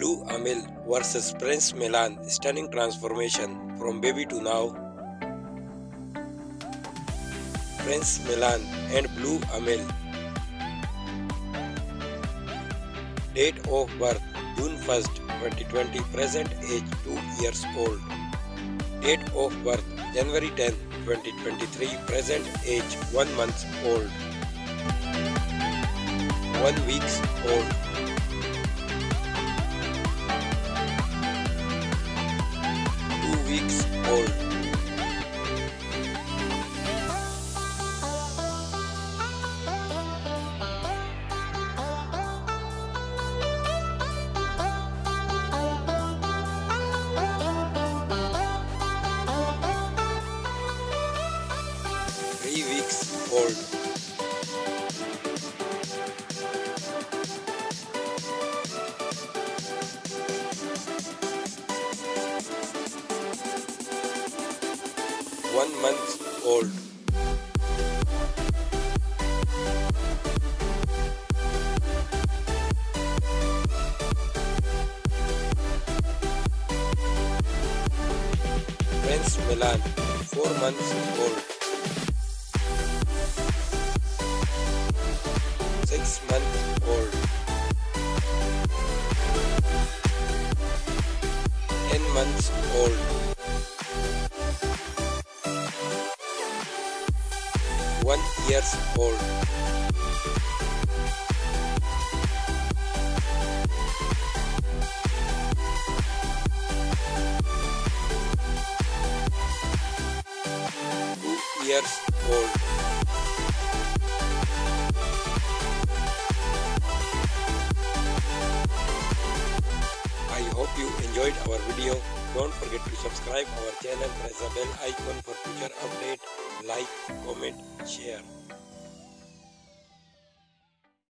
Blu Amal vs Prince Milan, stunning transformation from baby to now. Prince Milan and Blu Amal. Date of birth June 1st, 2020. Present age 2 years old. Date of birth January 10th, 2023. Present age 1 month old. 1 week old. Weeks old. 3 weeks old. 1 month old. 3 months Milan, 4 months old. 6 months old. 10 months old. 1 years old. 2 years old. I hope you enjoyed our video. Don't forget to subscribe our channel, press the bell icon for future updates. Like, comment, share.